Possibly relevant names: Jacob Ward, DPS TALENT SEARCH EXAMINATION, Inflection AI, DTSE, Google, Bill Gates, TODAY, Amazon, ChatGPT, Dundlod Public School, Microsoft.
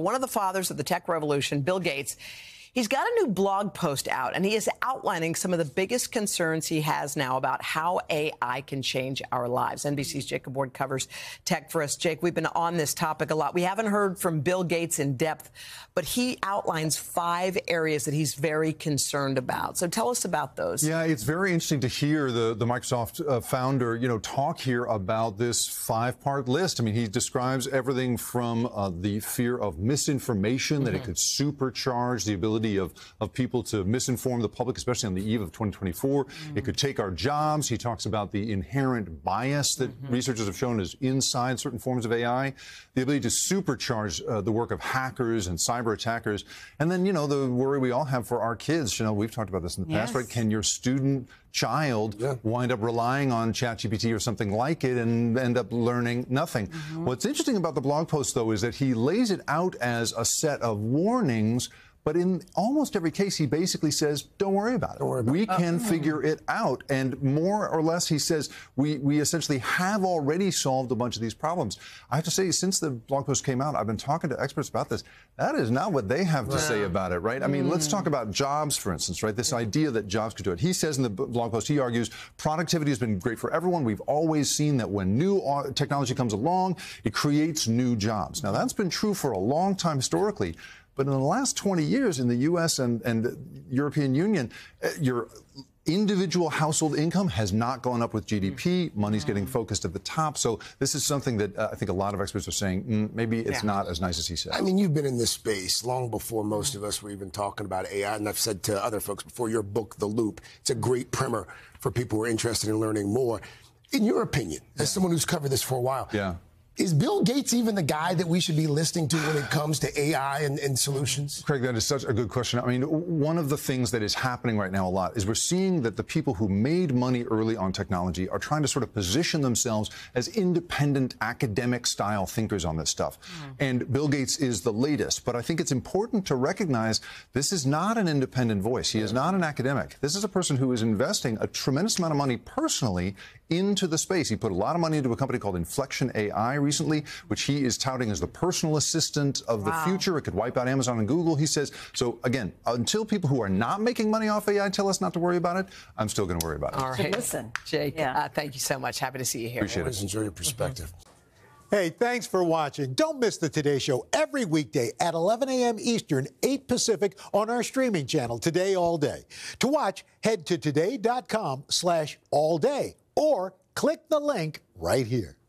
one of the fathers of the tech revolution, Bill Gates, he's got a new blog post out, and he is outlining some of the biggest concerns he has now about how AI can change our lives. NBC's Jacob Ward covers tech for us. Jake, we've been on this topic a lot. We haven't heard from Bill Gates in depth, but he outlines 5 areas that he's very concerned about. So tell us about those. Yeah, it's very interesting to hear the Microsoft founder, talk here about this 5-part list. I mean, he describes everything from the fear of misinformation, that it could supercharge the ability of people to misinform the public, especially on the eve of 2024. It could take our jobs. He talks about the inherent bias that researchers have shown is inside certain forms of AI, the ability to supercharge the work of hackers and cyber attackers. And then, the worry we all have for our kids. We've talked about this in the past, right? Can your student child wind up relying on ChatGPT or something like it and end up learning nothing? What's interesting about the blog post, though, is that he lays it out as a set of warnings. But in almost every case, he basically says, don't worry about it. We can figure it out. And more or less, he says, we essentially have already solved a bunch of these problems. I have to say, since the blog post came out, I've been talking to experts about this. That is not what they have to say about it, right? I mean, let's talk about jobs, for instance, right? This idea that jobs could do it. He says in the blog post, he argues, productivity has been great for everyone. We've always seen that when new technology comes along, it creates new jobs. Now, that's been true for a long time historically. But in the last 20 years in the U.S. and the European Union, your individual household income has not gone up with GDP. Money's getting focused at the top. So this is something that I think a lot of experts are saying, maybe it's not as nice as he says. I mean, you've been in this space long before most of us were even talking about AI. And I've said to other folks before, your book, The Loop, it's a great primer for people who are interested in learning more. In your opinion, as someone who's covered this for a while, is Bill Gates even the guy that we should be listening to when it comes to AI and solutions? Craig, that is such a good question. I mean, one of the things that is happening right now a lot is we're seeing that the people who made money early on technology are trying to sort of position themselves as independent academic-style thinkers on this stuff. And Bill Gates is the latest. But I think it's important to recognize this is not an independent voice. He is not an academic. This is a person who is investing a tremendous amount of money personally into the space. He put a lot of money into a company called Inflection AI recently, which he is touting as the personal assistant of the future. It could wipe out Amazon and Google, he says. So, again, until people who are not making money off AI tell us not to worry about it, I'm still going to worry about it. All right. So listen, Jake, thank you so much. Happy to see you here. Appreciate it. Enjoy your perspective. Hey, thanks for watching. Don't miss the Today Show every weekday at 11 a.m. Eastern, 8 Pacific on our streaming channel, Today All Day. To watch, head to today.com/allday or click the link right here.